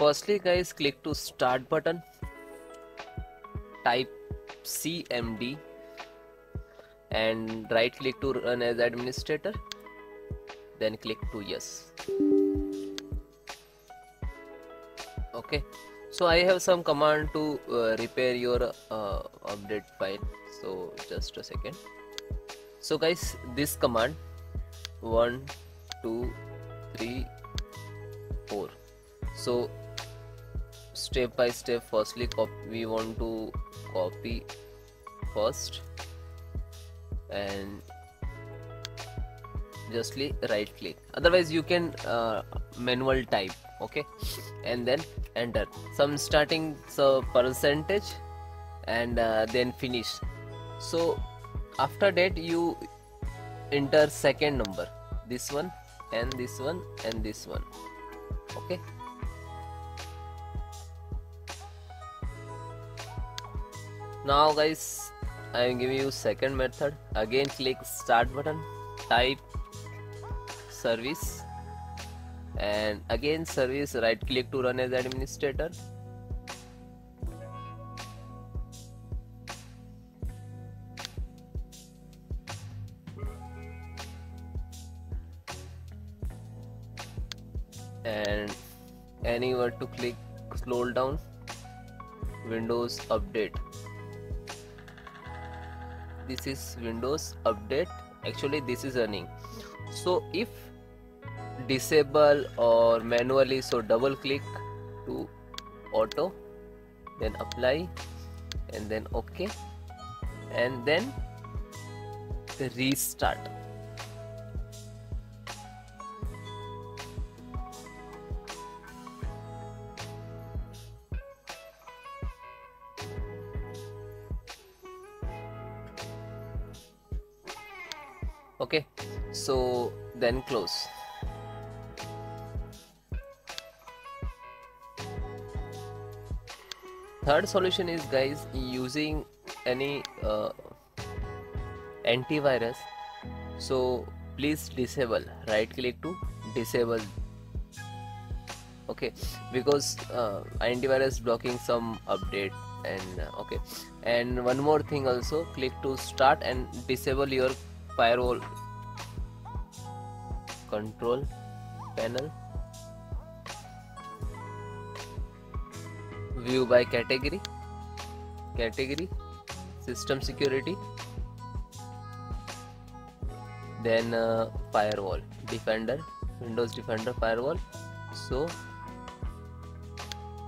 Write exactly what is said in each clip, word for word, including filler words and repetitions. Firstly guys, click to start button, type C M D and right click to run as administrator, then click to yes. Okay, so I have some command to uh, repair your uh, update file, so just a second. So guys, this command one two three four. So step by step, firstly copy, we want to copy first and justly right click, otherwise you can uh, manual type, okay, and then enter some starting so percentage and uh, then finish. So after that you enter second number, this one and this one and this one, okay. Now guys, I am giving you second method. Again click start button, type service and again service, right click to run as administrator, and anywhere to click, scroll down, Windows update. This is Windows update, actually this is running. So if disable or manually, so double click to auto, then apply and then okay, and then restart. Okay, so then close. Third solution is guys, using any uh, antivirus. So please disable, right click to disable, okay, because uh, antivirus blocking some update. And uh, okay, and one more thing also, click to start and disable your firewall control panel, view by category, category, system security, then uh, firewall, Defender, Windows Defender firewall, so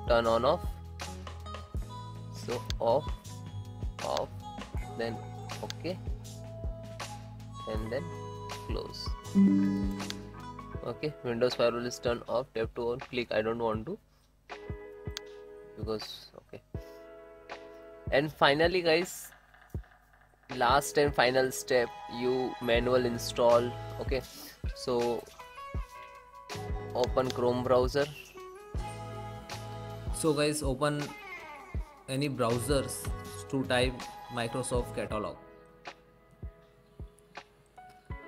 turn on off, so off, off, then okay, and then close. Okay, Windows firewall is turned off. Tap to on, click I don't want to, because okay. And finally guys, last and final step, you manual install. Okay, so open Chrome browser. So guys, open any browsers to type Microsoft catalog,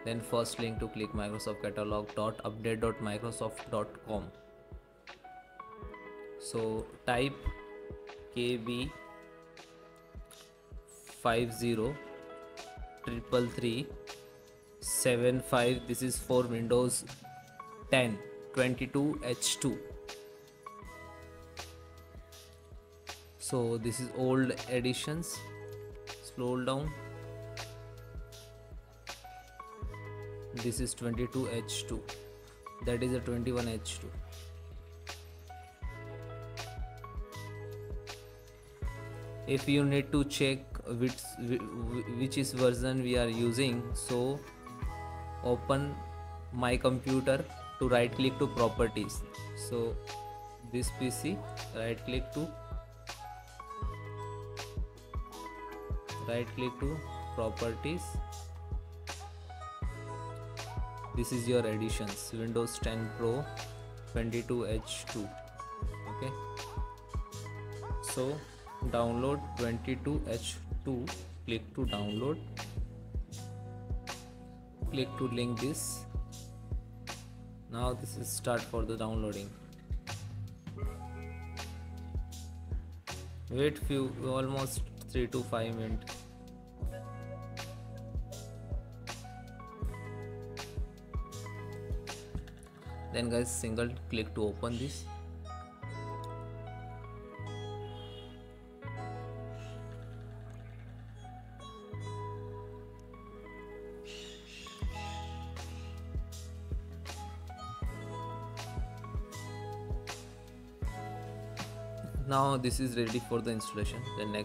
then first link to click Microsoft catalog dot update dot microsoft dot com. So type K B five zero three three three seven five, this is for Windows ten twenty-two H two. So this is old editions, scroll down, this is twenty-two H two, that is a twenty-one H two. If you need to check which which is version we are using, so open my computer to right click to properties, so this P C right click to right click to properties. This is your editions, Windows ten Pro twenty-two H two. Okay, so download twenty-two H two, click to download, click to link this. Now this is start for the downloading. wait few almost three to five minutes. Then guys, single click to open this. Now this is ready for the installation. Then next